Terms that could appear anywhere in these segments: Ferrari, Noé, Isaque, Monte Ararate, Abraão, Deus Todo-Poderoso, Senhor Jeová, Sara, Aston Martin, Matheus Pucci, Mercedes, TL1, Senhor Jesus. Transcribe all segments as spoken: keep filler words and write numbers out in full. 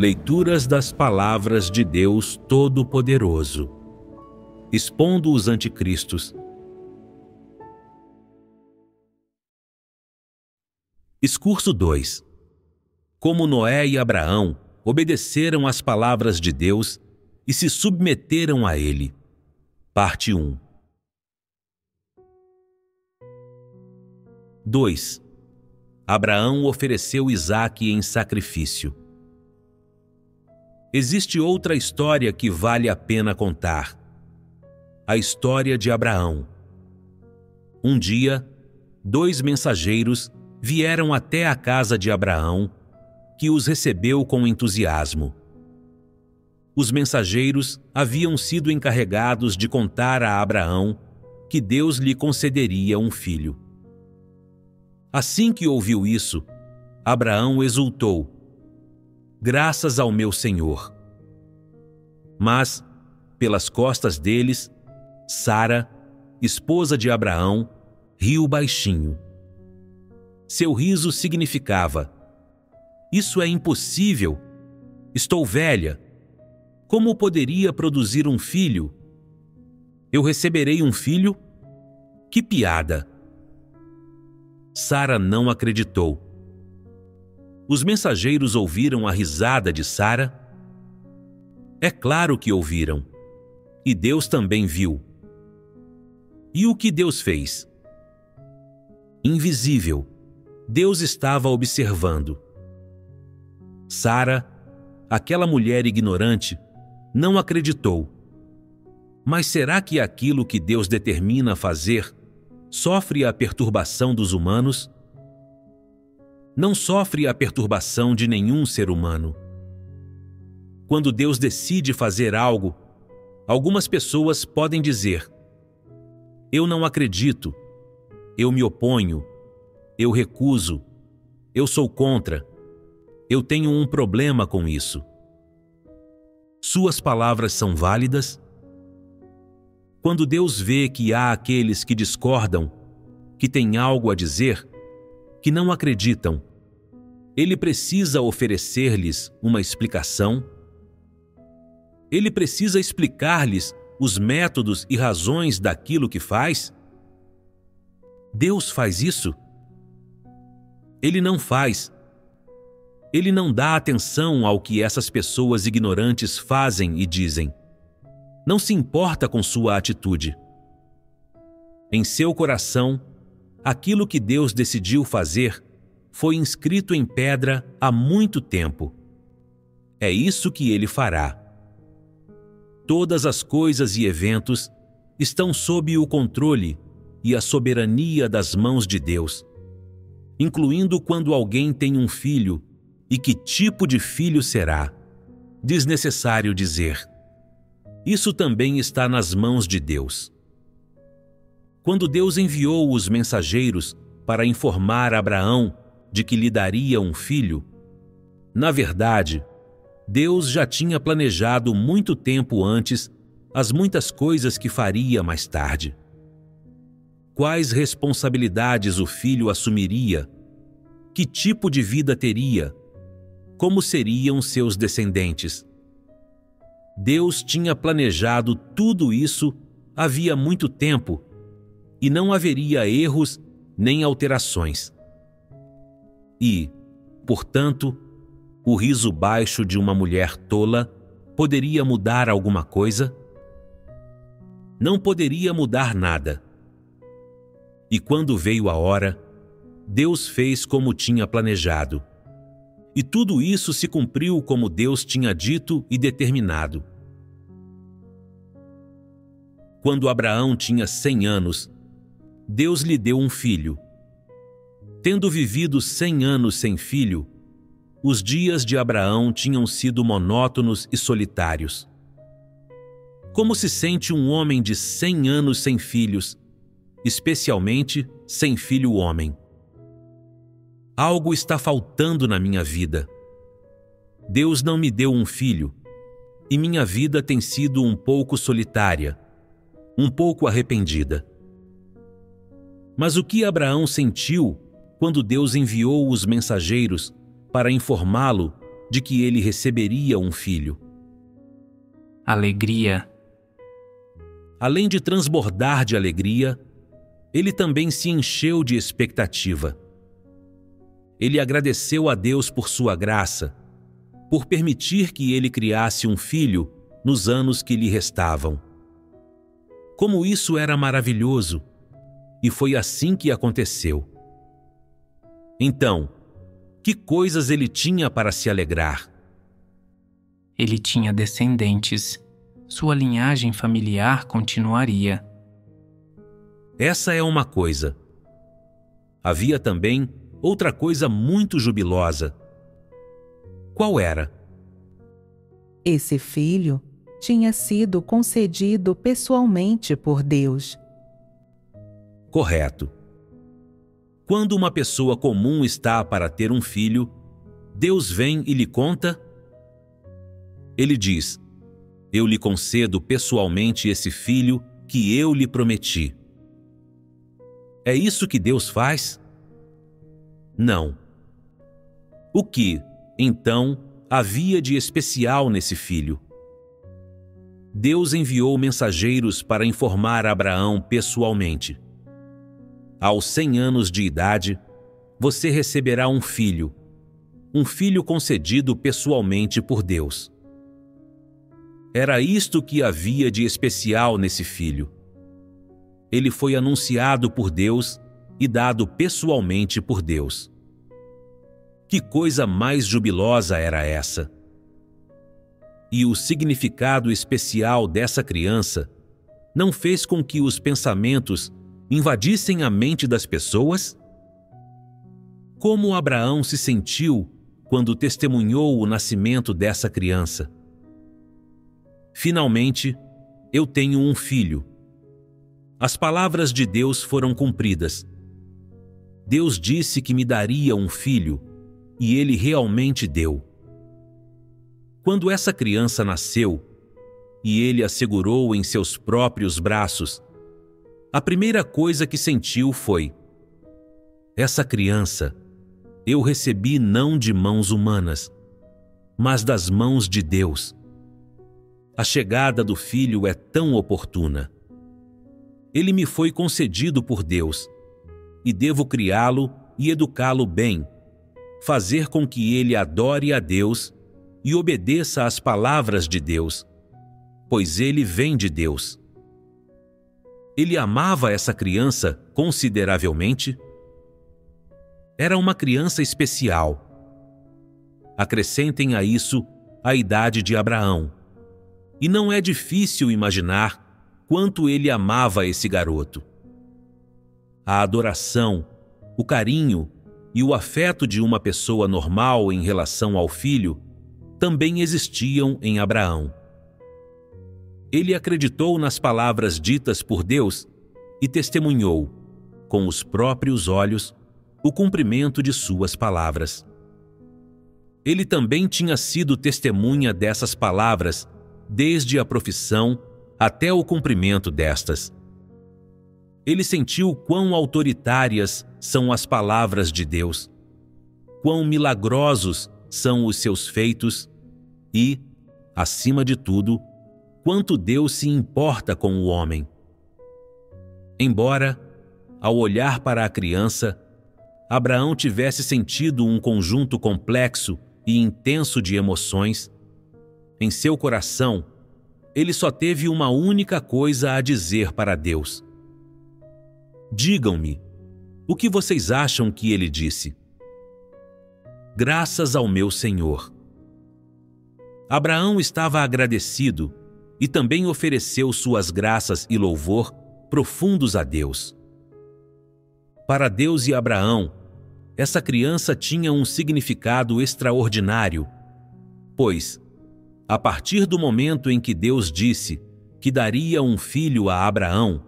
Leituras das palavras de Deus Todo-Poderoso, expondo os anticristos. Discurso dois. Como Noé e Abraão obedeceram às palavras de Deus e se submeteram a ele. Parte um. dois. Abraão ofereceu Isaque em sacrifício. Existe outra história que vale a pena contar. A história de Abraão. Um dia, dois mensageiros vieram até a casa de Abraão, que os recebeu com entusiasmo. Os mensageiros haviam sido encarregados de contar a Abraão que Deus lhe concederia um filho. Assim que ouviu isso, Abraão exultou: "Graças ao meu Senhor!" Mas, pelas costas deles, Sara, esposa de Abraão, riu baixinho. Seu riso significava: "Isso é impossível! Estou velha! Como poderia produzir um filho? Eu receberei um filho? Que piada!" Sara não acreditou. Os mensageiros ouviram a risada de Sara? É claro que ouviram. E Deus também viu. E o que Deus fez? Invisível, Deus estava observando. Sara, aquela mulher ignorante, não acreditou. Mas será que aquilo que Deus determina fazer sofre a perturbação dos humanos? Não sofre a perturbação de nenhum ser humano. Quando Deus decide fazer algo, algumas pessoas podem dizer: "Eu não acredito, eu me oponho, eu recuso, eu sou contra. Eu tenho um problema com isso." Suas palavras são válidas? Quando Deus vê que há aqueles que discordam, que têm algo a dizer, que não acreditam, Ele precisa oferecer-lhes uma explicação? Ele precisa explicar-lhes os métodos e razões daquilo que faz? Deus faz isso? Ele não faz. Ele não dá atenção ao que essas pessoas ignorantes fazem e dizem. Não se importa com sua atitude. Em seu coração, aquilo que Deus decidiu fazer foi inscrito em pedra há muito tempo. É isso que Ele fará. Todas as coisas e eventos estão sob o controle e a soberania das mãos de Deus, incluindo quando alguém tem um filho. E que tipo de filho será? Desnecessário dizer. Isso também está nas mãos de Deus. Quando Deus enviou os mensageiros para informar Abraão de que lhe daria um filho, na verdade, Deus já tinha planejado muito tempo antes as muitas coisas que faria mais tarde. Quais responsabilidades o filho assumiria? Que tipo de vida teria? Como seriam seus descendentes? Deus tinha planejado tudo isso havia muito tempo e não haveria erros nem alterações. E, portanto, o riso baixo de uma mulher tola poderia mudar alguma coisa? Não poderia mudar nada. E quando veio a hora, Deus fez como tinha planejado. E tudo isso se cumpriu como Deus tinha dito e determinado. Quando Abraão tinha cem anos, Deus lhe deu um filho. Tendo vivido cem anos sem filho, os dias de Abraão tinham sido monótonos e solitários. Como se sente um homem de cem anos sem filhos, especialmente sem filho homem? Algo está faltando na minha vida. Deus não me deu um filho, e minha vida tem sido um pouco solitária, um pouco arrependida. Mas o que Abraão sentiu quando Deus enviou os mensageiros para informá-lo de que ele receberia um filho. Alegria. Além de transbordar de alegria, ele também se encheu de expectativa. Ele agradeceu a Deus por sua graça, por permitir que ele criasse um filho nos anos que lhe restavam. Como isso era maravilhoso! E foi assim que aconteceu. Então, que coisas ele tinha para se alegrar? Ele tinha descendentes. Sua linhagem familiar continuaria. Essa é uma coisa. Havia também outra coisa muito jubilosa. Qual era? Esse filho tinha sido concedido pessoalmente por Deus. Correto. Quando uma pessoa comum está para ter um filho, Deus vem e lhe conta? Ele diz: eu lhe concedo pessoalmente esse filho que eu lhe prometi. É isso que Deus faz? Não. O que, então, havia de especial nesse filho? Deus enviou mensageiros para informar Abraão pessoalmente. Aos cem anos de idade, você receberá um filho, um filho concedido pessoalmente por Deus. Era isto que havia de especial nesse filho. Ele foi anunciado por Deus e dado pessoalmente por Deus. Que coisa mais jubilosa era essa! E o significado especial dessa criança não fez com que os pensamentos invadissem a mente das pessoas? Como Abraão se sentiu quando testemunhou o nascimento dessa criança? Finalmente, eu tenho um filho. As palavras de Deus foram cumpridas. Deus disse que me daria um filho, e ele realmente deu. Quando essa criança nasceu, e ele a segurou em seus próprios braços, a primeira coisa que sentiu foi: essa criança eu recebi não de mãos humanas, mas das mãos de Deus. A chegada do filho é tão oportuna. Ele me foi concedido por Deus, e devo criá-lo e educá-lo bem, fazer com que ele adore a Deus e obedeça às palavras de Deus, pois ele vem de Deus. Ele amava essa criança consideravelmente? Era uma criança especial. Acrescentem a isso a idade de Abraão, e não é difícil imaginar quanto ele amava esse garoto. A adoração, o carinho e o afeto de uma pessoa normal em relação ao filho também existiam em Abraão. Ele acreditou nas palavras ditas por Deus e testemunhou, com os próprios olhos, o cumprimento de suas palavras. Ele também tinha sido testemunha dessas palavras, desde a profissão até o cumprimento destas. Ele sentiu quão autoritárias são as palavras de Deus, quão milagrosos são os seus feitos e, acima de tudo, quanto Deus se importa com o homem. Embora, ao olhar para a criança, Abraão tivesse sentido um conjunto complexo e intenso de emoções, em seu coração, ele só teve uma única coisa a dizer para Deus. Digam-me, o que vocês acham que ele disse? Graças ao meu Senhor. Abraão estava agradecido e também ofereceu suas graças e louvor profundos a Deus. Para Deus e Abraão, essa criança tinha um significado extraordinário, pois, a partir do momento em que Deus disse que daria um filho a Abraão,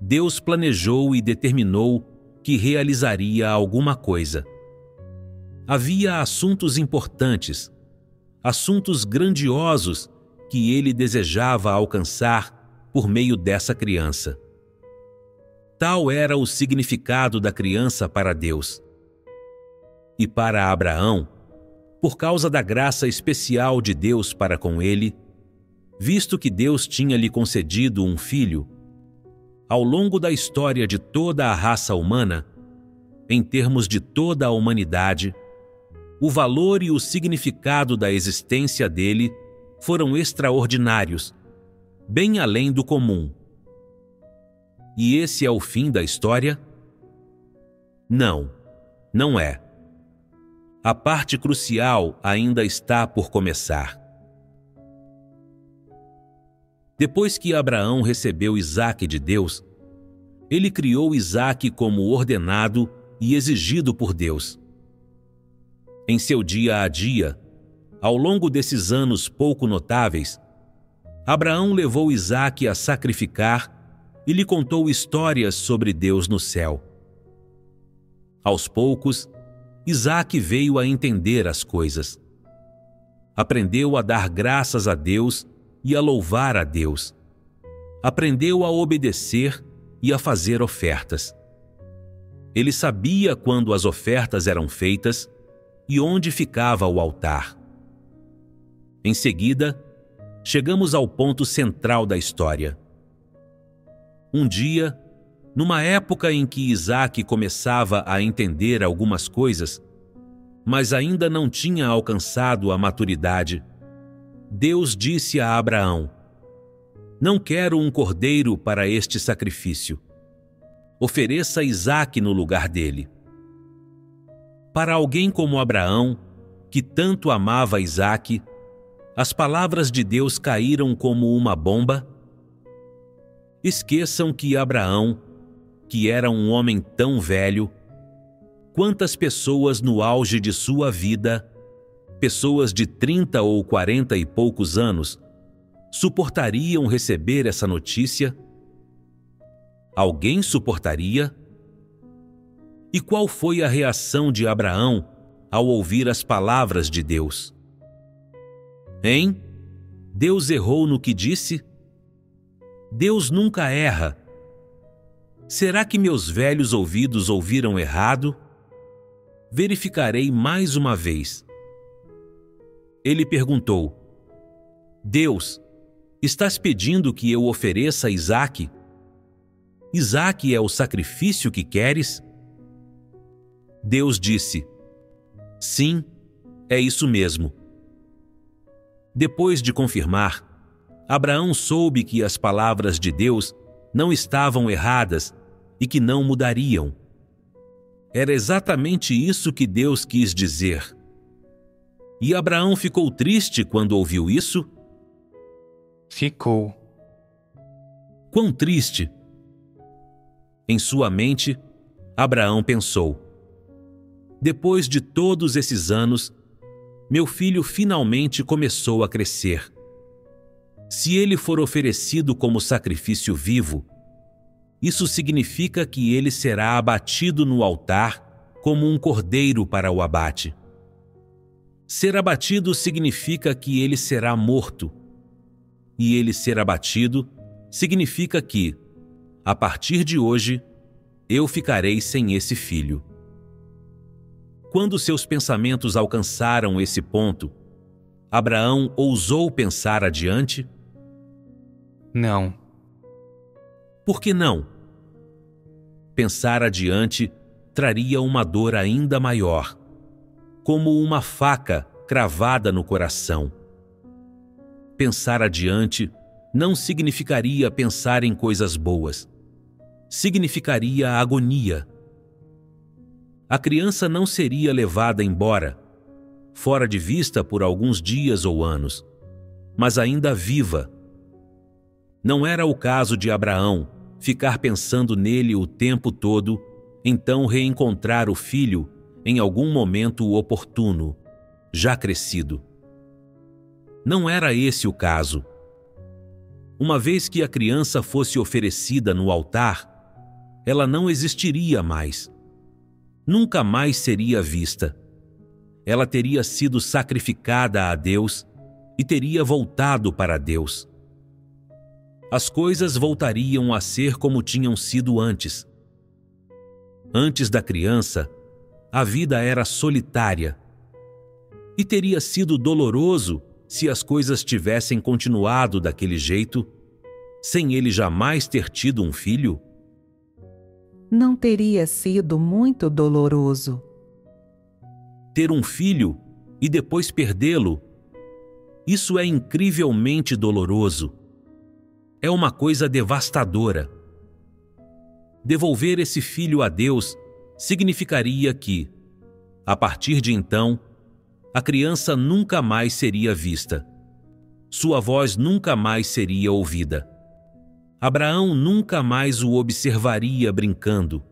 Deus planejou e determinou que realizaria alguma coisa. Havia assuntos importantes, assuntos grandiosos que ele desejava alcançar por meio dessa criança. Tal era o significado da criança para Deus. E para Abraão, por causa da graça especial de Deus para com ele, visto que Deus tinha lhe concedido um filho, ao longo da história de toda a raça humana, em termos de toda a humanidade, o valor e o significado da existência dele foram extraordinários, bem além do comum. E esse é o fim da história? Não, não é. A parte crucial ainda está por começar. Depois que Abraão recebeu Isaque de Deus, ele criou Isaque como ordenado e exigido por Deus. Em seu dia a dia, ao longo desses anos pouco notáveis, Abraão levou Isaque a sacrificar e lhe contou histórias sobre Deus no céu. Aos poucos, Isaque veio a entender as coisas. Aprendeu a dar graças a Deus e a louvar a Deus. Aprendeu a obedecer e a fazer ofertas. Ele sabia quando as ofertas eram feitas e onde ficava o altar. Em seguida, chegamos ao ponto central da história. Um dia, numa época em que Isaque começava a entender algumas coisas, mas ainda não tinha alcançado a maturidade, Deus disse a Abraão: "Não quero um cordeiro para este sacrifício. Ofereça Isaque no lugar dele." Para alguém como Abraão, que tanto amava Isaque, as palavras de Deus caíram como uma bomba? Esqueçam que Abraão, que era um homem tão velho, quantas pessoas no auge de sua vida, pessoas de trinta ou quarenta e poucos anos, suportariam receber essa notícia? Alguém suportaria? E qual foi a reação de Abraão ao ouvir as palavras de Deus? Hein? Deus errou no que disse? Deus nunca erra. Será que meus velhos ouvidos ouviram errado? Verificarei mais uma vez. Ele perguntou: "Deus, estás pedindo que eu ofereça Isaque? Isaque é o sacrifício que queres?" Deus disse: "Sim, é isso mesmo." Depois de confirmar, Abraão soube que as palavras de Deus não estavam erradas e que não mudariam. Era exatamente isso que Deus quis dizer. E Abraão ficou triste quando ouviu isso? Ficou. Quão triste! Em sua mente, Abraão pensou: "Depois de todos esses anos, meu filho finalmente começou a crescer. Se ele for oferecido como sacrifício vivo, isso significa que ele será abatido no altar como um cordeiro para o abate. Ser abatido significa que ele será morto. E ele ser abatido significa que, a partir de hoje, eu ficarei sem esse filho." Quando seus pensamentos alcançaram esse ponto, Abraão ousou pensar adiante? Não. Por que não? Pensar adiante traria uma dor ainda maior, como uma faca cravada no coração. Pensar adiante não significaria pensar em coisas boas. Significaria agonia. A criança não seria levada embora, fora de vista por alguns dias ou anos, mas ainda viva. Não era o caso de Abraão ficar pensando nele o tempo todo, então reencontrar o filho em algum momento oportuno, já crescido. Não era esse o caso. Uma vez que a criança fosse oferecida no altar, ela não existiria mais. Nunca mais seria vista. Ela teria sido sacrificada a Deus e teria voltado para Deus. As coisas voltariam a ser como tinham sido antes. Antes da criança, a vida era solitária. e teria sido doloroso se as coisas tivessem continuado daquele jeito, sem ele jamais ter tido um filho? Não teria sido muito doloroso. Ter um filho e depois perdê-lo, isso é incrivelmente doloroso. É uma coisa devastadora. Devolver esse filho a Deus significaria que, a partir de então, a criança nunca mais seria vista. Sua voz nunca mais seria ouvida. Abraão nunca mais o observaria brincando.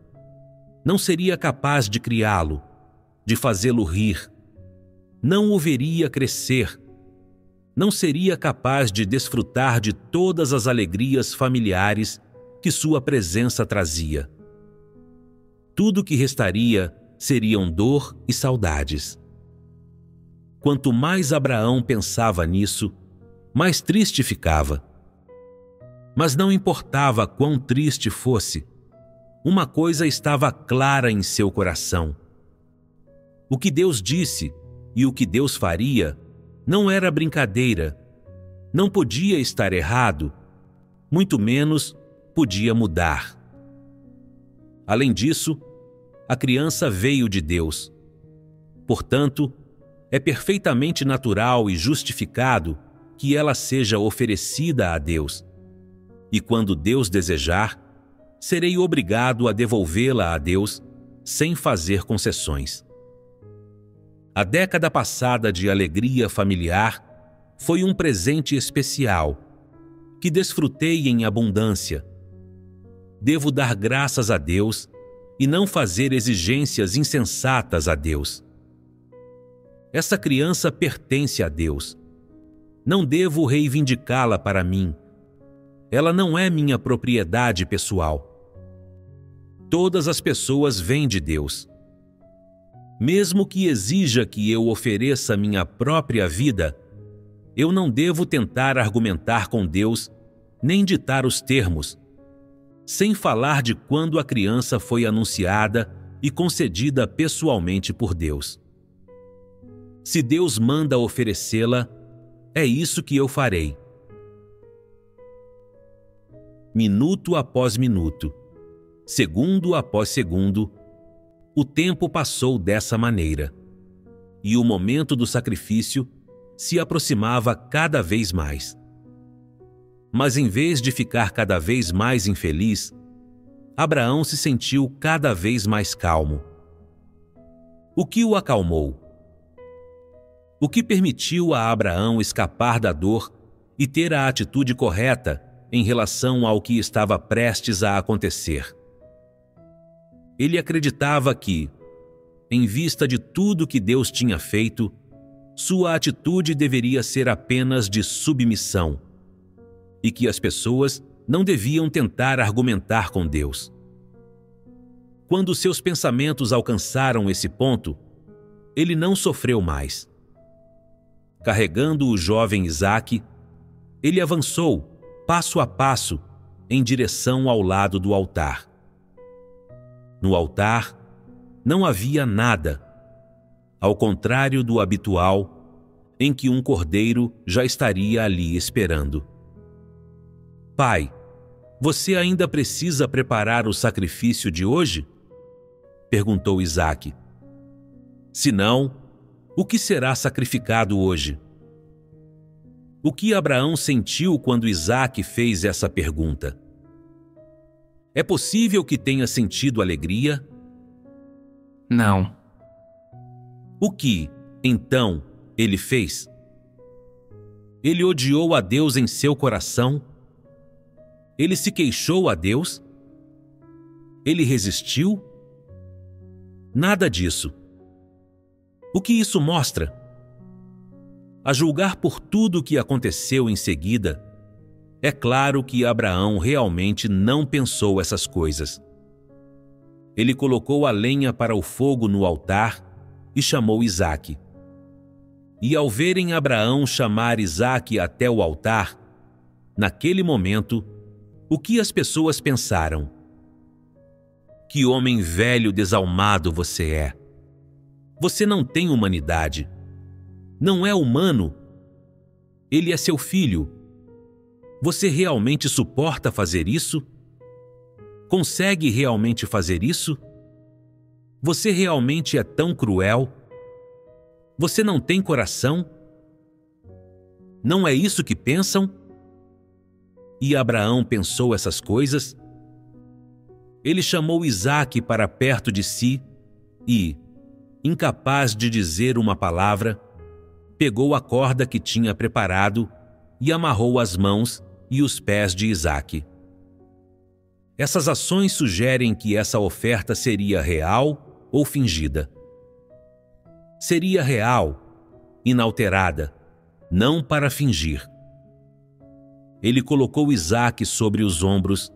Não seria capaz de criá-lo, de fazê-lo rir. Não o veria crescer. Não seria capaz de desfrutar de todas as alegrias familiares que sua presença trazia. Tudo que restaria seriam dor e saudades. Quanto mais Abraão pensava nisso, mais triste ficava. Mas não importava quão triste fosse, uma coisa estava clara em seu coração. O que Deus disse e o que Deus faria não era brincadeira, não podia estar errado, muito menos podia mudar. Além disso, a criança veio de Deus. Portanto, é perfeitamente natural e justificado que ela seja oferecida a Deus. E quando Deus desejar, serei obrigado a devolvê-la a Deus sem fazer concessões. A década passada de alegria familiar foi um presente especial, que desfrutei em abundância. Devo dar graças a Deus e não fazer exigências insensatas a Deus. Essa criança pertence a Deus. Não devo reivindicá-la para mim. Ela não é minha propriedade pessoal. Todas as pessoas vêm de Deus. Mesmo que exija que eu ofereça minha própria vida, eu não devo tentar argumentar com Deus, nem ditar os termos, sem falar de quando a criança foi anunciada e concedida pessoalmente por Deus. Se Deus manda oferecê-la, é isso que eu farei. Minuto após minuto, segundo após segundo, o tempo passou dessa maneira, e o momento do sacrifício se aproximava cada vez mais. Mas em vez de ficar cada vez mais infeliz, Abraão se sentiu cada vez mais calmo. O que o acalmou? O que permitiu a Abraão escapar da dor e ter a atitude correta em relação ao que estava prestes a acontecer? Ele acreditava que, em vista de tudo que Deus tinha feito, sua atitude deveria ser apenas de submissão, e que as pessoas não deviam tentar argumentar com Deus. Quando seus pensamentos alcançaram esse ponto, ele não sofreu mais. Carregando o jovem Isaque, ele avançou, passo a passo, em direção ao lado do altar. No altar, não havia nada, ao contrário do habitual, em que um cordeiro já estaria ali esperando. Pai, você ainda precisa preparar o sacrifício de hoje? Perguntou Isaque. Se não, o que será sacrificado hoje? O que Abraão sentiu quando Isaque fez essa pergunta? É possível que tenha sentido alegria? Não. O que, então, ele fez? Ele odiou a Deus em seu coração? Ele se queixou a Deus? Ele resistiu? Nada disso. O que isso mostra? A julgar por tudo o que aconteceu em seguida, é claro que Abraão realmente não pensou essas coisas. Ele colocou a lenha para o fogo no altar e chamou Isaque. E ao verem Abraão chamar Isaque até o altar, naquele momento, o que as pessoas pensaram? Que homem velho desalmado você é! Você não tem humanidade. não é humano. Ele é seu filho. Você realmente suporta fazer isso? Consegue realmente fazer isso? Você realmente é tão cruel? Você não tem coração? Não é isso que pensam? E Abraão pensou essas coisas. Ele chamou Isaque para perto de si e, incapaz de dizer uma palavra, pegou a corda que tinha preparado e amarrou as mãos e os pés de Isaque. Essas ações sugerem que essa oferta seria real ou fingida. Seria real, inalterada, não para fingir. Ele colocou Isaque sobre os ombros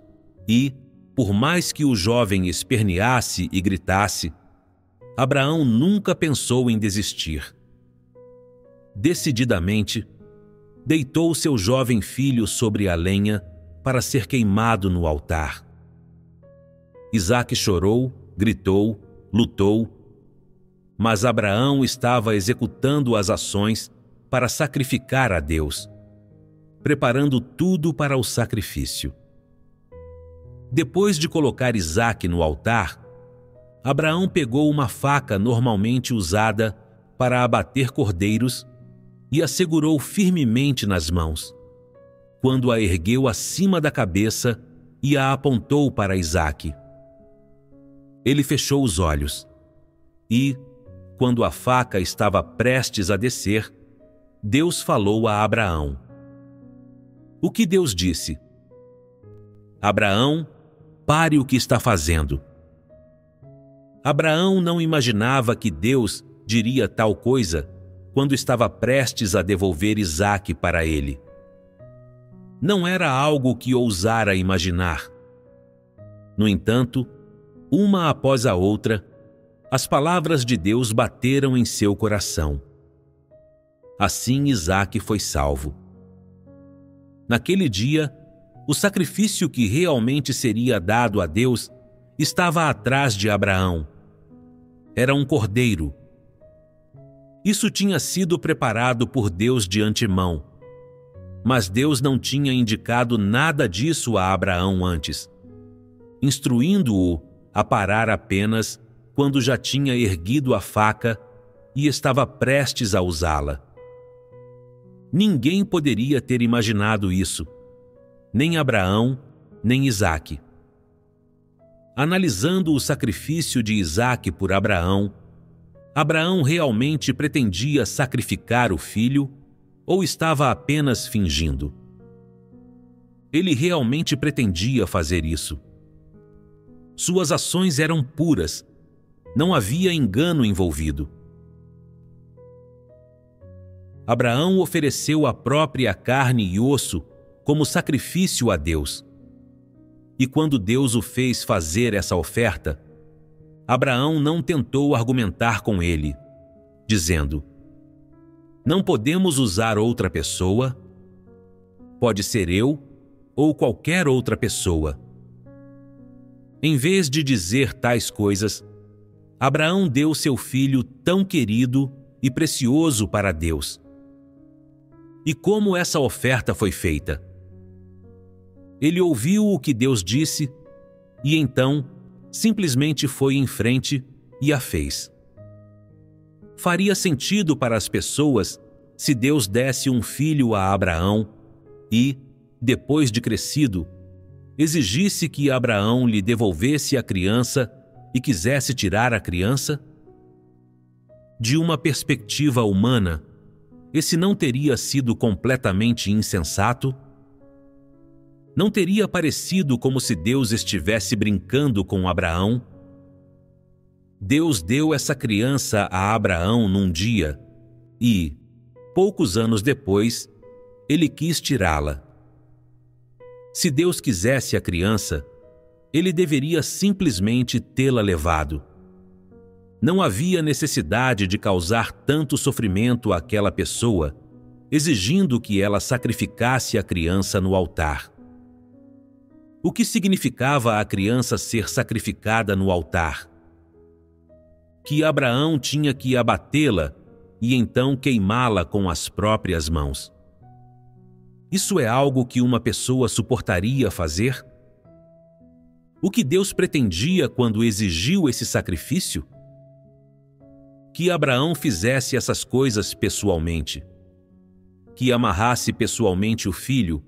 e, por mais que o jovem esperneasse e gritasse, Abraão nunca pensou em desistir. Decididamente, deitou seu jovem filho sobre a lenha para ser queimado no altar. Isaque chorou, gritou, lutou, mas Abraão estava executando as ações para sacrificar a Deus, preparando tudo para o sacrifício. Depois de colocar Isaque no altar, Abraão pegou uma faca normalmente usada para abater cordeiros e a segurou firmemente nas mãos, quando a ergueu acima da cabeça e a apontou para Isaque. Ele fechou os olhos e, quando a faca estava prestes a descer, Deus falou a Abraão. O que Deus disse? Abraão, pare o que está fazendo. Abraão não imaginava que Deus diria tal coisa quando estava prestes a devolver Isaque para ele. Não era algo que ousara imaginar. No entanto, uma após a outra, as palavras de Deus bateram em seu coração. Assim Isaque foi salvo. Naquele dia, o sacrifício que realmente seria dado a Deus estava atrás de Abraão. Era um cordeiro. Isso tinha sido preparado por Deus de antemão, mas Deus não tinha indicado nada disso a Abraão antes, instruindo-o a parar apenas quando já tinha erguido a faca e estava prestes a usá-la. Ninguém poderia ter imaginado isso, nem Abraão, nem Isaque. Analisando o sacrifício de Isaque por Abraão, Abraão realmente pretendia sacrificar o filho ou estava apenas fingindo? Ele realmente pretendia fazer isso. Suas ações eram puras, não havia engano envolvido. Abraão ofereceu a própria carne e osso como sacrifício a Deus. E quando Deus o fez fazer essa oferta, Abraão não tentou argumentar com ele, dizendo: não podemos usar outra pessoa. Pode ser eu ou qualquer outra pessoa. Em vez de dizer tais coisas, Abraão deu seu filho tão querido e precioso para Deus. E como essa oferta foi feita? Ele ouviu o que Deus disse e então simplesmente foi em frente e a fez. Faria sentido para as pessoas se Deus desse um filho a Abraão e, depois de crescido, exigisse que Abraão lhe devolvesse a criança e quisesse tirar a criança? De uma perspectiva humana, esse não teria sido completamente insensato? Não teria parecido como se Deus estivesse brincando com Abraão? Deus deu essa criança a Abraão num dia e, poucos anos depois, ele quis tirá-la. Se Deus quisesse a criança, ele deveria simplesmente tê-la levado. Não havia necessidade de causar tanto sofrimento àquela pessoa, exigindo que ela sacrificasse a criança no altar. O que significava a criança ser sacrificada no altar? Que Abraão tinha que abatê-la e então queimá-la com as próprias mãos. Isso é algo que uma pessoa suportaria fazer? O que Deus pretendia quando exigiu esse sacrifício? Que Abraão fizesse essas coisas pessoalmente. Que amarrasse pessoalmente o filho,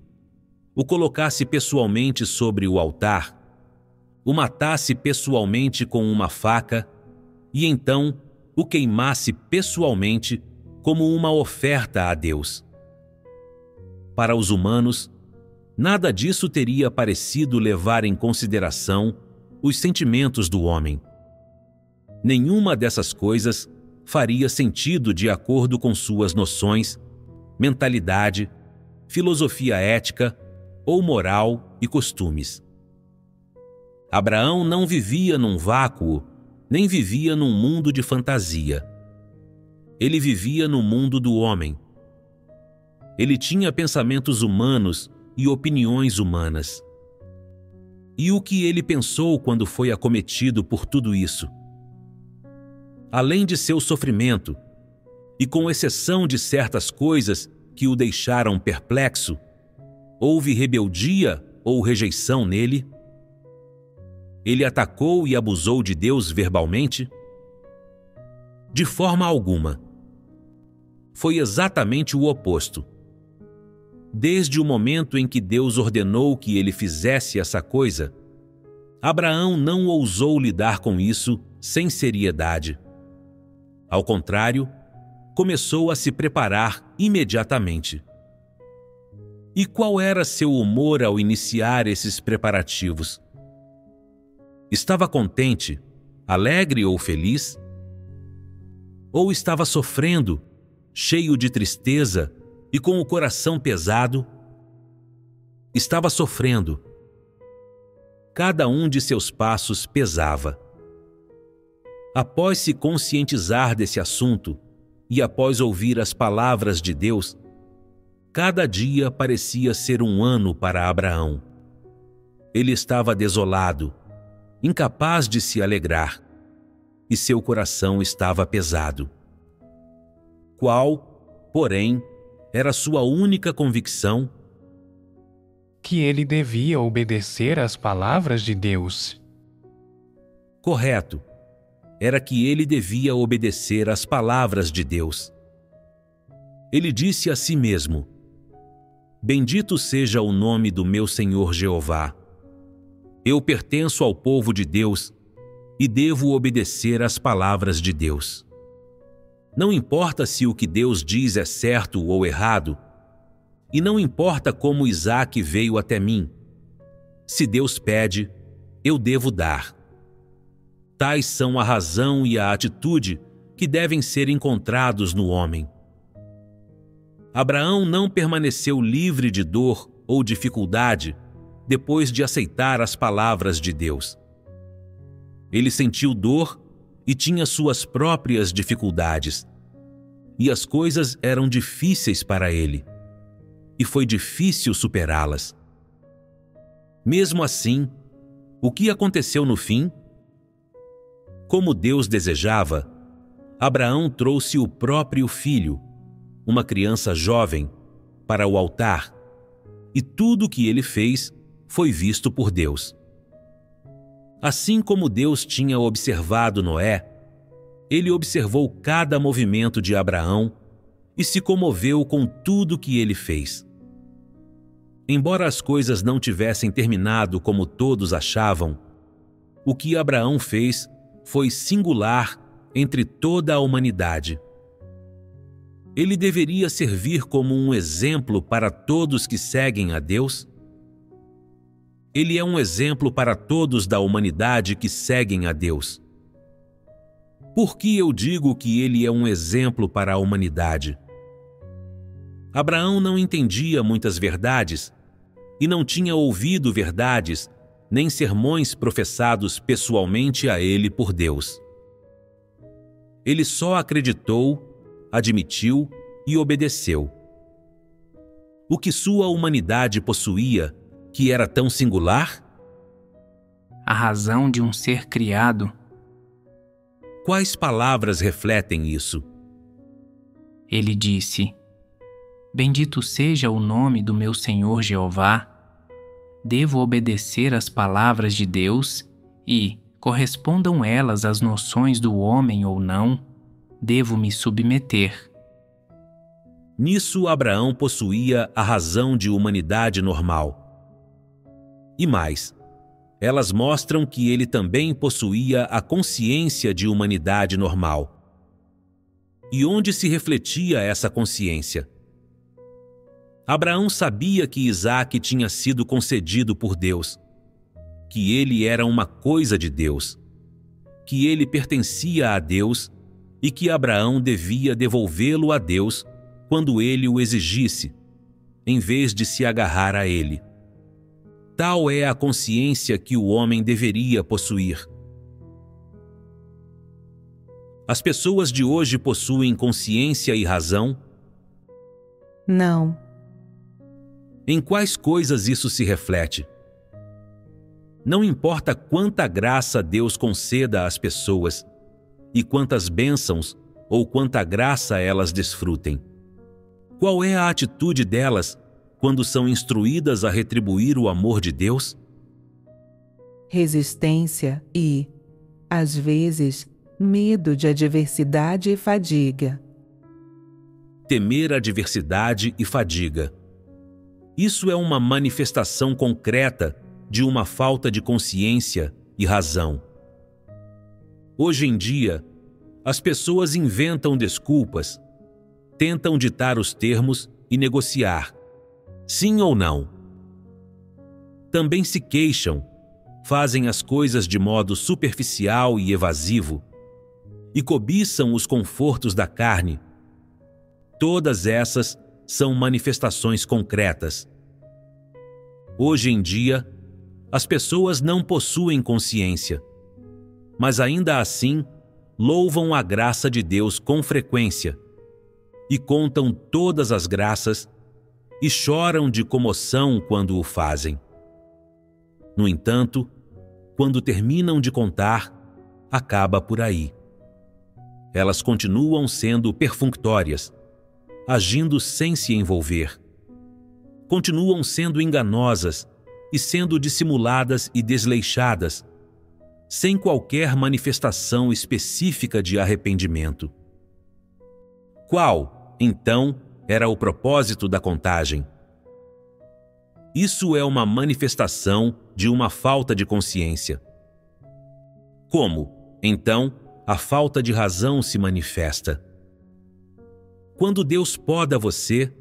o colocasse pessoalmente sobre o altar, o matasse pessoalmente com uma faca e então o queimasse pessoalmente como uma oferta a Deus. Para os humanos, nada disso teria parecido levar em consideração os sentimentos do homem. Nenhuma dessas coisas faria sentido de acordo com suas noções, mentalidade, filosofia ética ou moral e costumes. Abraão não vivia num vácuo, nem vivia num mundo de fantasia. Ele vivia no mundo do homem. Ele tinha pensamentos humanos e opiniões humanas. E o que ele pensou quando foi acometido por tudo isso? Além de seu sofrimento, e com exceção de certas coisas que o deixaram perplexo, houve rebeldia ou rejeição nele? Ele atacou e abusou de Deus verbalmente? De forma alguma. Foi exatamente o oposto. Desde o momento em que Deus ordenou que ele fizesse essa coisa, Abraão não ousou lidar com isso sem seriedade. Ao contrário, começou a se preparar imediatamente. E qual era seu humor ao iniciar esses preparativos? Estava contente, alegre ou feliz? Ou estava sofrendo, cheio de tristeza e com o coração pesado? Estava sofrendo. Cada um de seus passos pesava. Após se conscientizar desse assunto e após ouvir as palavras de Deus, cada dia parecia ser um ano para Abraão. Ele estava desolado, incapaz de se alegrar, e seu coração estava pesado. Qual, porém, era sua única convicção? Que ele devia obedecer às palavras de Deus. Correto. Era que ele devia obedecer às palavras de Deus. Ele disse a si mesmo: Bendito seja o nome do meu Senhor Jeová. Eu pertenço ao povo de Deus e devo obedecer às palavras de Deus. Não importa se o que Deus diz é certo ou errado, e não importa como Isaque veio até mim. Se Deus pede, eu devo dar. Tais são a razão e a atitude que devem ser encontrados no homem. Abraão não permaneceu livre de dor ou dificuldade depois de aceitar as palavras de Deus. Ele sentiu dor e tinha suas próprias dificuldades, e as coisas eram difíceis para ele, e foi difícil superá-las. Mesmo assim, o que aconteceu no fim? Como Deus desejava, Abraão trouxe o próprio filho, uma criança jovem, para o altar, e tudo o que ele fez foi visto por Deus. Assim como Deus tinha observado Noé, ele observou cada movimento de Abraão e se comoveu com tudo que ele fez. Embora as coisas não tivessem terminado como todos achavam, o que Abraão fez foi singular entre toda a humanidade. Ele deveria servir como um exemplo para todos que seguem a Deus. Ele é um exemplo para todos da humanidade que seguem a Deus. Por que eu digo que ele é um exemplo para a humanidade? Abraão não entendia muitas verdades e não tinha ouvido verdades nem sermões professados pessoalmente a ele por Deus. Ele só acreditou, admitiu e obedeceu. O que sua humanidade possuía que era tão singular? A razão de um ser criado. Quais palavras refletem isso? ele disse: Bendito seja o nome do meu Senhor Jeová. Devo obedecer às palavras de Deus e, correspondam elas às noções do homem ou não, devo me submeter. Nisso Abraão possuía a razão de humanidade normal. E mais, elas mostram que ele também possuía a consciência de humanidade normal. E onde se refletia essa consciência? Abraão sabia que Isaque tinha sido concedido por Deus, que ele era uma coisa de Deus, que ele pertencia a Deus e que Abraão devia devolvê-lo a Deus quando ele o exigisse, em vez de se agarrar a ele. Tal é a consciência que o homem deveria possuir. As pessoas de hoje possuem consciência e razão? Não. Em quais coisas isso se reflete? Não importa quanta graça Deus conceda às pessoas e quantas bênçãos ou quanta graça elas desfrutem. Qual é a atitude delas quando são instruídas a retribuir o amor de Deus? Resistência e, às vezes, medo de adversidade e fadiga. Temer adversidade e fadiga. Isso é uma manifestação concreta de uma falta de consciência e razão. Hoje em dia, as pessoas inventam desculpas, tentam ditar os termos e negociar, sim ou não. Também se queixam, fazem as coisas de modo superficial e evasivo, e cobiçam os confortos da carne. Todas essas são manifestações concretas. Hoje em dia, as pessoas não possuem consciência, mas ainda assim louvam a graça de Deus com frequência e contam todas as graças e choram de comoção quando o fazem. No entanto, quando terminam de contar, acaba por aí. Elas continuam sendo perfunctórias, agindo sem se envolver. Continuam sendo enganosas e sendo dissimuladas e desleixadas, sem qualquer manifestação específica de arrependimento. Qual, então, era o propósito da contagem? Isso é uma manifestação de uma falta de consciência. Como, então, a falta de razão se manifesta? Quando Deus poda você,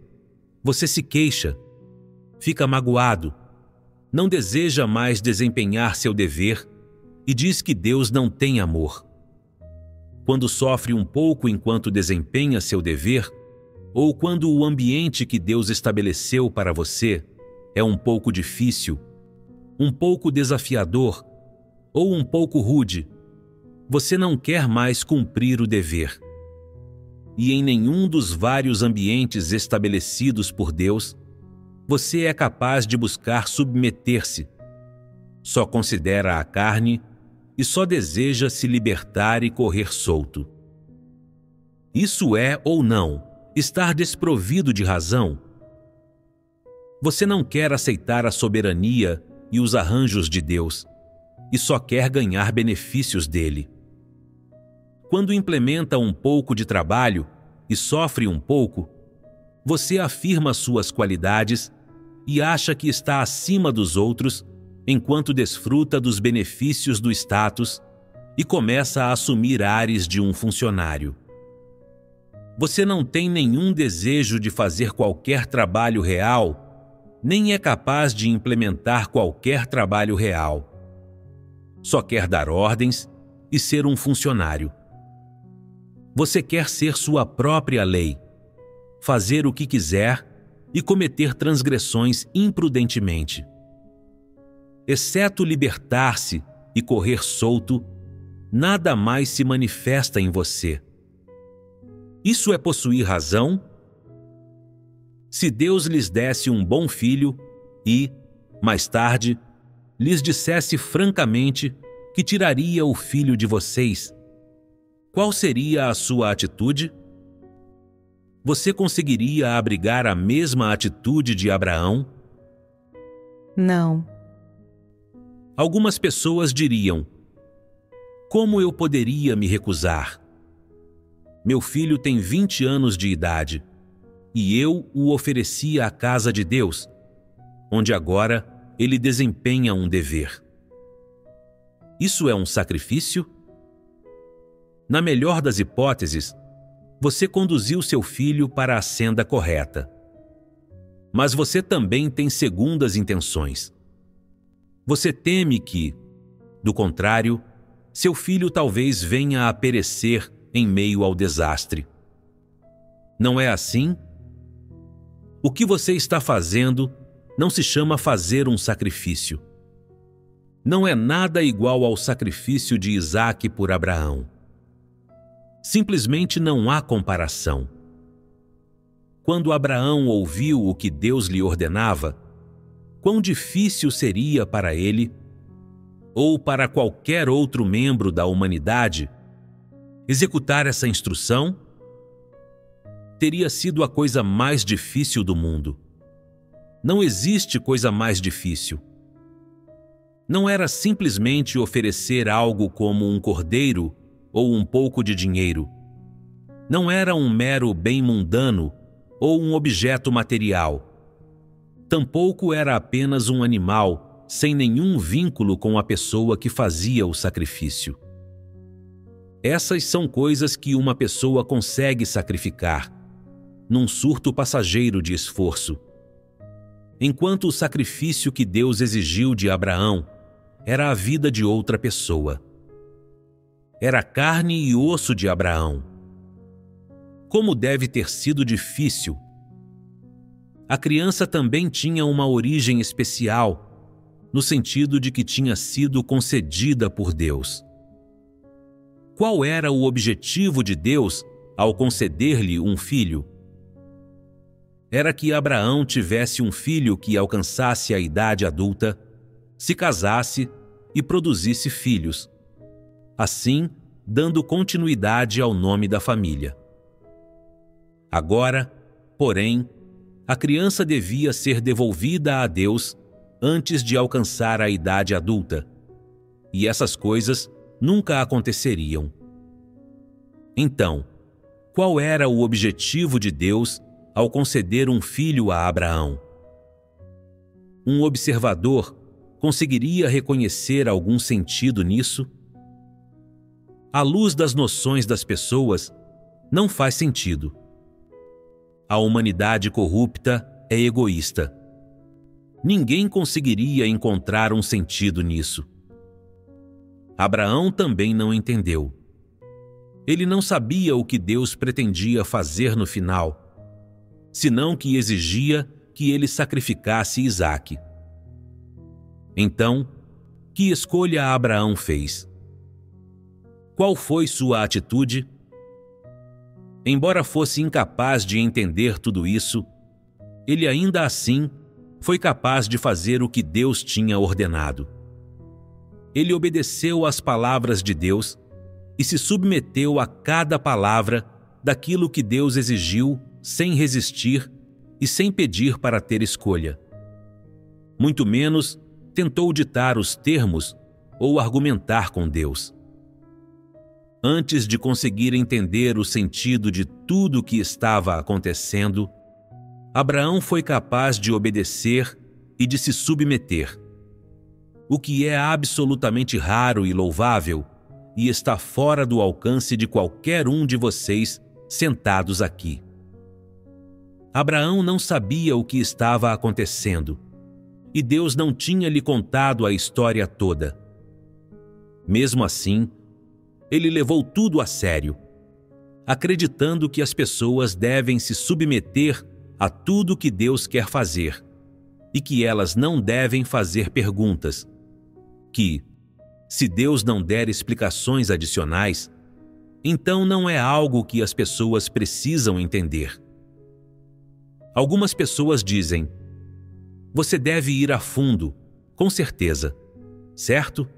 você se queixa, fica magoado, não deseja mais desempenhar seu dever e diz que Deus não tem amor. Quando sofre um pouco enquanto desempenha seu dever, ou quando o ambiente que Deus estabeleceu para você é um pouco difícil, um pouco desafiador ou um pouco rude, você não quer mais cumprir o dever. E em nenhum dos vários ambientes estabelecidos por Deus, você é capaz de buscar submeter-se. Só considera a carne e só deseja se libertar e correr solto. Isso é, ou não, estar desprovido de razão? Você não quer aceitar a soberania e os arranjos de Deus, e só quer ganhar benefícios dele. Quando implementa um pouco de trabalho e sofre um pouco, você afirma suas qualidades e acha que está acima dos outros enquanto desfruta dos benefícios do status e começa a assumir ares de um funcionário. Você não tem nenhum desejo de fazer qualquer trabalho real, nem é capaz de implementar qualquer trabalho real. Só quer dar ordens e ser um funcionário. Você quer ser sua própria lei, fazer o que quiser e cometer transgressões imprudentemente. Exceto libertar-se e correr solto, nada mais se manifesta em você. Isso é possuir razão? Se Deus lhes desse um bom filho e, mais tarde, lhes dissesse francamente que tiraria o filho de vocês, qual seria a sua atitude? você conseguiria abrigar a mesma atitude de Abraão? Não. Algumas pessoas diriam: como eu poderia me recusar? Meu filho tem vinte anos de idade e eu o ofereci à casa de Deus, onde agora ele desempenha um dever. Isso é um sacrifício? Na melhor das hipóteses, você conduziu seu filho para a senda correta. Mas você também tem segundas intenções. Você teme que, do contrário, seu filho talvez venha a perecer em meio ao desastre. Não é assim? O que você está fazendo não se chama fazer um sacrifício. Não é nada igual ao sacrifício de Isaque por Abraão. Simplesmente não há comparação. Quando Abraão ouviu o que Deus lhe ordenava, quão difícil seria para ele, ou para qualquer outro membro da humanidade, executar essa instrução? Teria sido a coisa mais difícil do mundo. Não existe coisa mais difícil. Não era simplesmente oferecer algo como um cordeiro ou um pouco de dinheiro. Não era um mero bem mundano ou um objeto material. Tampouco era apenas um animal sem nenhum vínculo com a pessoa que fazia o sacrifício. Essas são coisas que uma pessoa consegue sacrificar, num surto passageiro de esforço. Enquanto o sacrifício que Deus exigiu de Abraão era a vida de outra pessoa. Era carne e osso de Abraão. Como deve ter sido difícil! A criança também tinha uma origem especial, no sentido de que tinha sido concedida por Deus. Qual era o objetivo de Deus ao conceder-lhe um filho? Era que Abraão tivesse um filho que alcançasse a idade adulta, se casasse e produzisse filhos, assim dando continuidade ao nome da família. Agora, porém, a criança devia ser devolvida a Deus antes de alcançar a idade adulta, e essas coisas nunca aconteceriam. Então, qual era o objetivo de Deus ao conceder um filho a Abraão? Um observador conseguiria reconhecer algum sentido nisso? À luz das noções das pessoas, não faz sentido. A humanidade corrupta é egoísta. Ninguém conseguiria encontrar um sentido nisso. Abraão também não entendeu. Ele não sabia o que Deus pretendia fazer no final, senão que exigia que ele sacrificasse Isaque. Então, que escolha Abraão fez? Qual foi sua atitude? Embora fosse incapaz de entender tudo isso, ele ainda assim foi capaz de fazer o que Deus tinha ordenado. Ele obedeceu às palavras de Deus e se submeteu a cada palavra daquilo que Deus exigiu, sem resistir e sem pedir para ter escolha. Muito menos tentou ditar os termos ou argumentar com Deus. Antes de conseguir entender o sentido de tudo o que estava acontecendo, Abraão foi capaz de obedecer e de se submeter, o que é absolutamente raro e louvável e está fora do alcance de qualquer um de vocês sentados aqui. Abraão não sabia o que estava acontecendo, e Deus não tinha lhe contado a história toda. Mesmo assim, ele levou tudo a sério, acreditando que as pessoas devem se submeter a tudo que Deus quer fazer, e que elas não devem fazer perguntas, que, se Deus não der explicações adicionais, então não é algo que as pessoas precisam entender. Algumas pessoas dizem: você deve ir a fundo, com certeza, certo?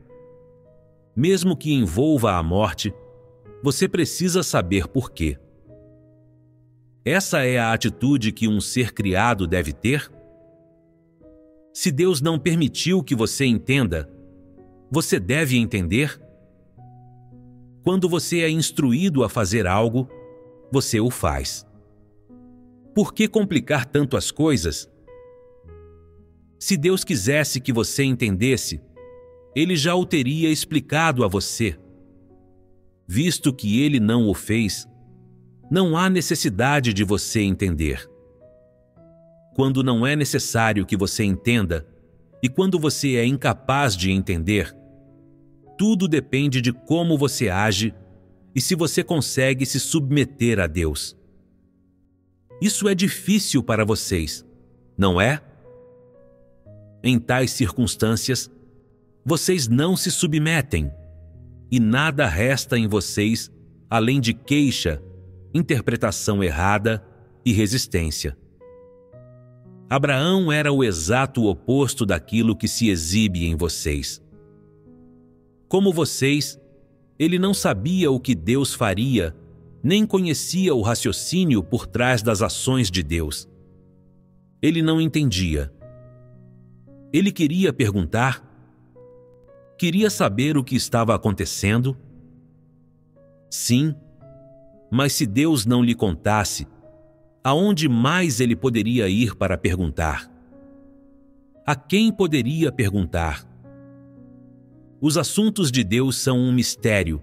Mesmo que envolva a morte, você precisa saber por quê. Essa é a atitude que um ser criado deve ter? Se Deus não permitiu que você entenda, você deve entender. Quando você é instruído a fazer algo, você o faz. Por que complicar tanto as coisas? Se Deus quisesse que você entendesse, Ele já o teria explicado a você. Visto que Ele não o fez, não há necessidade de você entender. Quando não é necessário que você entenda e quando você é incapaz de entender, tudo depende de como você age e se você consegue se submeter a Deus. Isso é difícil para vocês, não é? Em tais circunstâncias, vocês não se submetem e nada resta em vocês além de queixa, interpretação errada e resistência. Abraão era o exato oposto daquilo que se exibe em vocês. Como vocês, ele não sabia o que Deus faria, nem conhecia o raciocínio por trás das ações de Deus. Ele não entendia. Ele queria perguntar, queria saber o que estava acontecendo. Sim, mas se Deus não lhe contasse, aonde mais ele poderia ir para perguntar? A quem poderia perguntar? Os assuntos de Deus são um mistério.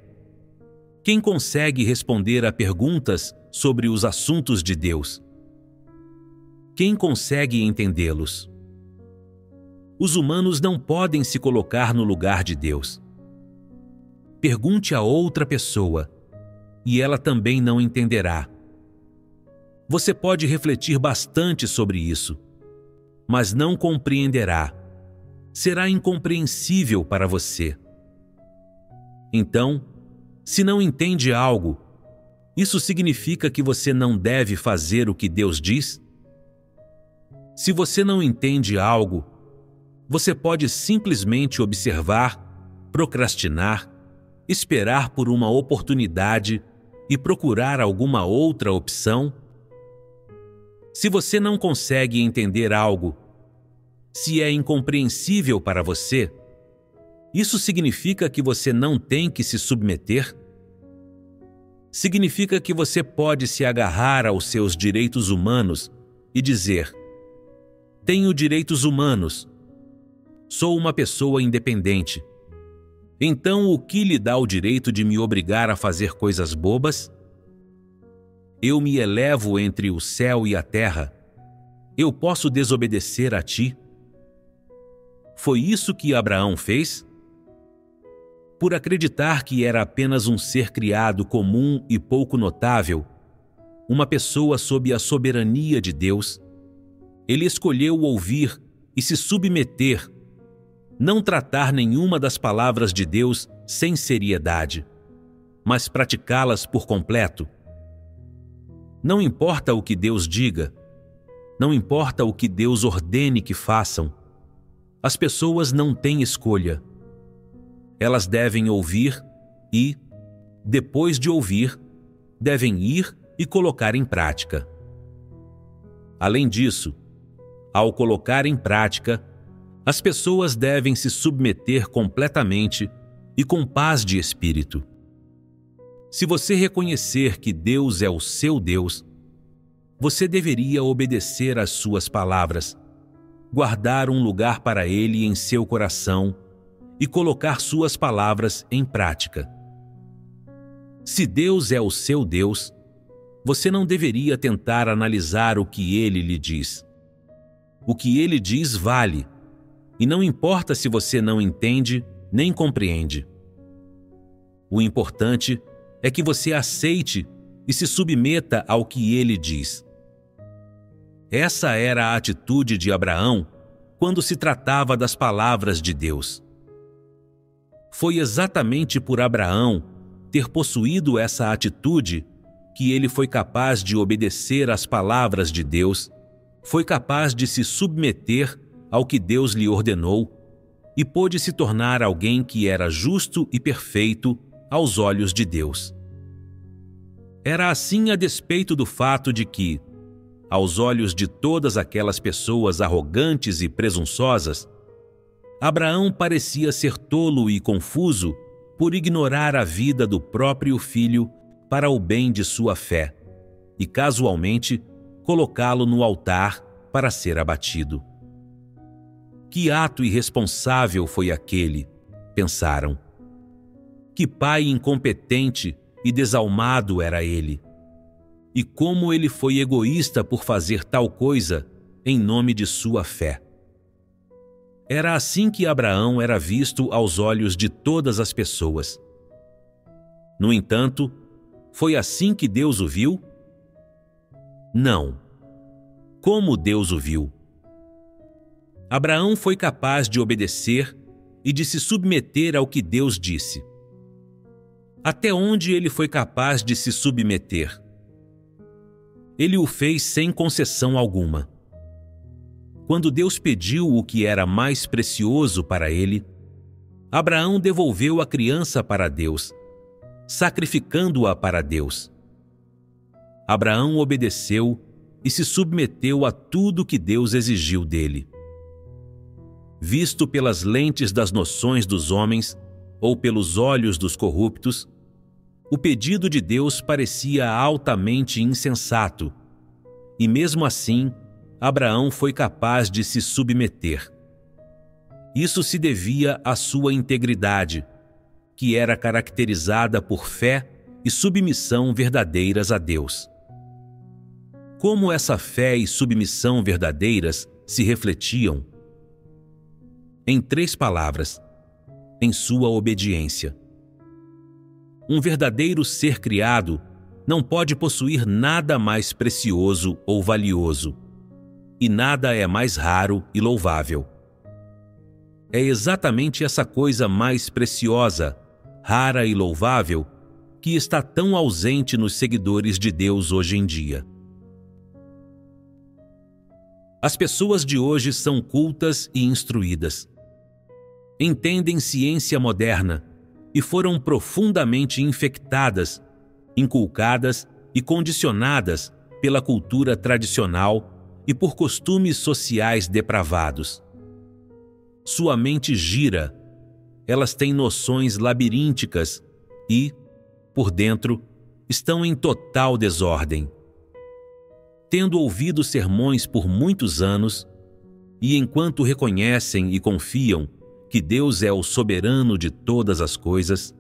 Quem consegue responder a perguntas sobre os assuntos de Deus? Quem consegue entendê-los? Os humanos não podem se colocar no lugar de Deus. Pergunte a outra pessoa, e ela também não entenderá. Você pode refletir bastante sobre isso, mas não compreenderá. Será incompreensível para você. Então, se não entende algo, isso significa que você não deve fazer o que Deus diz? Se você não entende algo, você pode simplesmente observar, procrastinar, esperar por uma oportunidade e procurar alguma outra opção? Se você não consegue entender algo, se é incompreensível para você, isso significa que você não tem que se submeter? Significa que você pode se agarrar aos seus direitos humanos e dizer: tenho direitos humanos, sou uma pessoa independente, então o que lhe dá o direito de me obrigar a fazer coisas bobas? Eu me elevo entre o céu e a terra. Eu posso desobedecer a ti? Foi isso que Abraão fez? Por acreditar que era apenas um ser criado comum e pouco notável, uma pessoa sob a soberania de Deus, ele escolheu ouvir e se submeter, não tratar nenhuma das palavras de Deus sem seriedade, mas praticá-las por completo. Não importa o que Deus diga, não importa o que Deus ordene que façam, as pessoas não têm escolha. Elas devem ouvir e, depois de ouvir, devem ir e colocar em prática. Além disso, ao colocar em prática, as pessoas devem se submeter completamente e com paz de espírito. Se você reconhecer que Deus é o seu Deus, você deveria obedecer às suas palavras, guardar um lugar para Ele em seu coração e colocar suas palavras em prática. Se Deus é o seu Deus, você não deveria tentar analisar o que Ele lhe diz. O que Ele diz vale, e não importa se você não entende nem compreende. O importante é que você aceite e se submeta ao que Ele diz. Essa era a atitude de Abraão quando se tratava das palavras de Deus. Foi exatamente por Abraão ter possuído essa atitude que ele foi capaz de obedecer às palavras de Deus, foi capaz de se submeter ao que Deus lhe ordenou e pôde se tornar alguém que era justo e perfeito aos olhos de Deus. Era assim a despeito do fato de que, aos olhos de todas aquelas pessoas arrogantes e presunçosas, Abraão parecia ser tolo e confuso por ignorar a vida do próprio filho para o bem de sua fé e, casualmente, colocá-lo no altar para ser abatido. Que ato irresponsável foi aquele, pensaram. Que pai incompetente e desalmado era ele. E como ele foi egoísta por fazer tal coisa em nome de sua fé. Era assim que Abraão era visto aos olhos de todas as pessoas. No entanto, foi assim que Deus o viu? Não. Como Deus o viu? Abraão foi capaz de obedecer e de se submeter ao que Deus disse. Até onde ele foi capaz de se submeter? Ele o fez sem concessão alguma. Quando Deus pediu o que era mais precioso para ele, Abraão devolveu a criança para Deus, sacrificando-a para Deus. Abraão obedeceu e se submeteu a tudo que Deus exigiu dele. Visto pelas lentes das noções dos homens ou pelos olhos dos corruptos, o pedido de Deus parecia altamente insensato, e mesmo assim, Abraão foi capaz de se submeter. Isso se devia à sua integridade, que era caracterizada por fé e submissão verdadeiras a Deus. Como essa fé e submissão verdadeiras se refletiam? Em três palavras: em sua obediência. Um verdadeiro ser criado não pode possuir nada mais precioso ou valioso, e nada é mais raro e louvável. É exatamente essa coisa mais preciosa, rara e louvável que está tão ausente nos seguidores de Deus hoje em dia. As pessoas de hoje são cultas e instruídas. Entendem ciência moderna e foram profundamente infectadas, inculcadas e condicionadas pela cultura tradicional e por costumes sociais depravados. Sua mente gira, elas têm noções labirínticas e, por dentro, estão em total desordem. Tendo ouvido sermões por muitos anos, e enquanto reconhecem e confiam que Deus é o soberano de todas as coisas,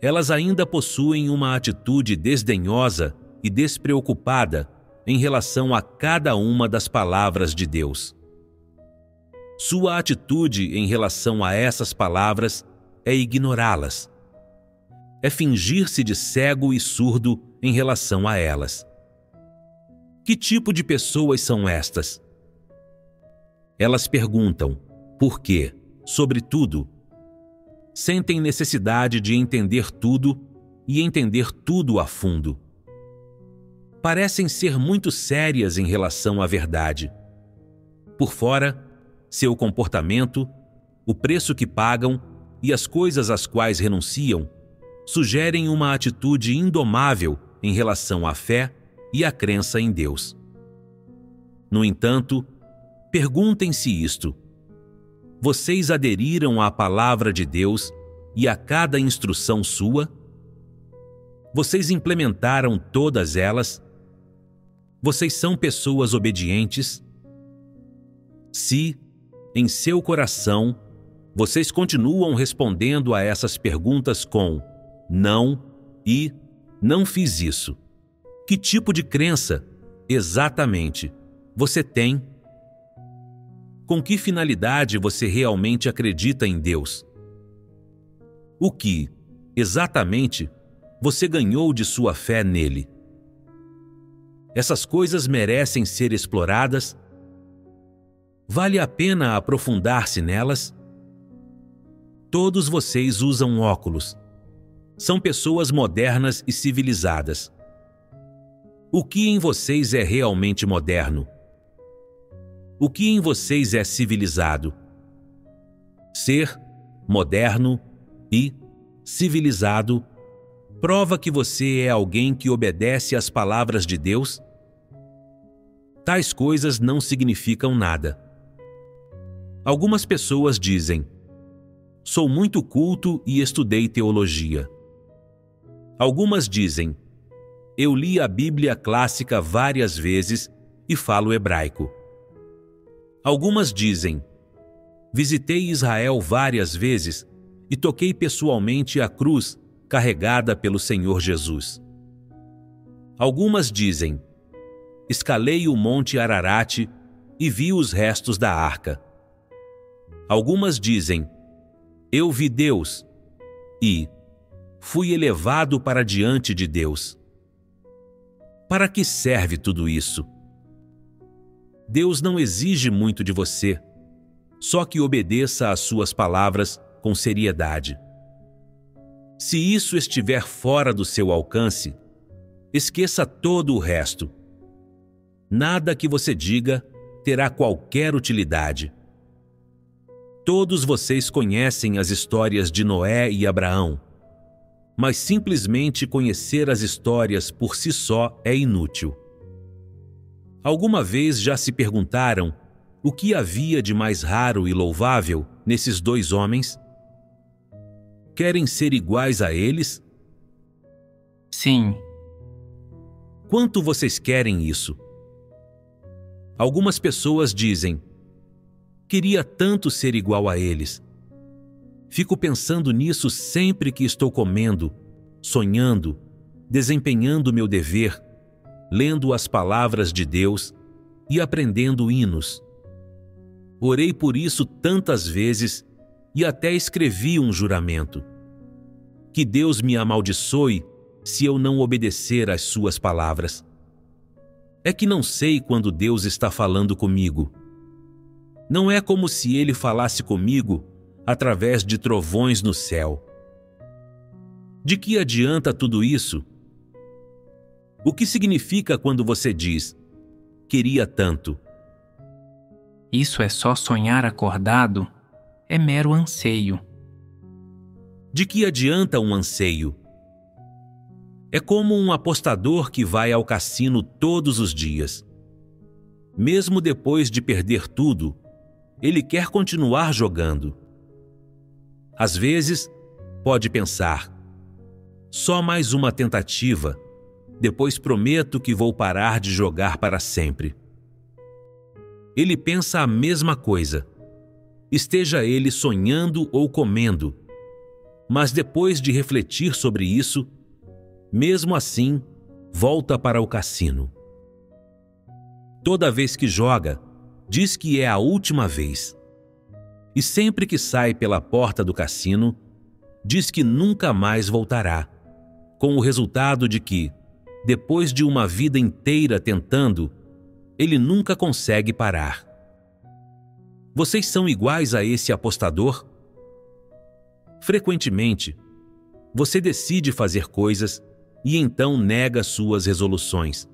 elas ainda possuem uma atitude desdenhosa e despreocupada em relação a cada uma das palavras de Deus. Sua atitude em relação a essas palavras é ignorá-las. É fingir-se de cego e surdo em relação a elas. Que tipo de pessoas são estas? Elas perguntam por quê? Sobretudo, sentem necessidade de entender tudo e entender tudo a fundo. Parecem ser muito sérias em relação à verdade. Por fora, seu comportamento, o preço que pagam e as coisas às quais renunciam sugerem uma atitude indomável em relação à fé e à crença em Deus. No entanto, perguntem-se isto: vocês aderiram à palavra de Deus e a cada instrução sua? Vocês implementaram todas elas? Vocês são pessoas obedientes? Se, em seu coração, vocês continuam respondendo a essas perguntas com não e não fiz isso, que tipo de crença, exatamente, você tem? Com que finalidade você realmente acredita em Deus? O que, exatamente, você ganhou de sua fé nele? Essas coisas merecem ser exploradas? Vale a pena aprofundar-se nelas? Todos vocês usam óculos. São pessoas modernas e civilizadas. O que em vocês é realmente moderno? O que em vocês é civilizado? Ser moderno e civilizado prova que você é alguém que obedece às palavras de Deus? Tais coisas não significam nada. Algumas pessoas dizem: sou muito culto e estudei teologia. Algumas dizem: eu li a Bíblia clássica várias vezes e falo hebraico. Algumas dizem: visitei Israel várias vezes e toquei pessoalmente a cruz carregada pelo Senhor Jesus. Algumas dizem: escalei o Monte Ararate e vi os restos da arca. Algumas dizem: eu vi Deus e fui elevado para diante de Deus. Para que serve tudo isso? Deus não exige muito de você, só que obedeça às suas palavras com seriedade. Se isso estiver fora do seu alcance, esqueça todo o resto. Nada que você diga terá qualquer utilidade. Todos vocês conhecem as histórias de Noé e Abraão, mas simplesmente conhecer as histórias por si só é inútil. Alguma vez já se perguntaram o que havia de mais raro e louvável nesses dois homens? Querem ser iguais a eles? Sim. Quanto vocês querem isso? Algumas pessoas dizem: queria tanto ser igual a eles. Fico pensando nisso sempre que estou comendo, sonhando, desempenhando meu dever, lendo as palavras de Deus e aprendendo hinos. Orei por isso tantas vezes e até escrevi um juramento. Que Deus me amaldiçoe se eu não obedecer às suas palavras. É que não sei quando Deus está falando comigo. Não é como se Ele falasse comigo através de trovões no céu. De que adianta tudo isso? O que significa quando você diz: queria tanto? Isso é só sonhar acordado, é mero anseio. De que adianta um anseio? É como um apostador que vai ao cassino todos os dias. Mesmo depois de perder tudo, ele quer continuar jogando. Às vezes, pode pensar: só mais uma tentativa. Depois prometo que vou parar de jogar para sempre. Ele pensa a mesma coisa, esteja ele sonhando ou comendo, mas depois de refletir sobre isso, mesmo assim, volta para o cassino. Toda vez que joga, diz que é a última vez. E sempre que sai pela porta do cassino, diz que nunca mais voltará, com o resultado de que, depois de uma vida inteira tentando, ele nunca consegue parar. Vocês são iguais a esse apostador? Frequentemente, você decide fazer coisas e então nega suas resoluções.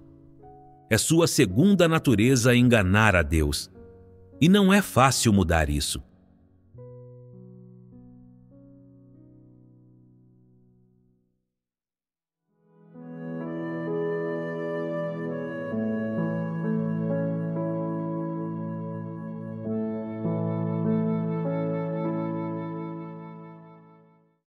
É sua segunda natureza enganar a Deus, e não é fácil mudar isso.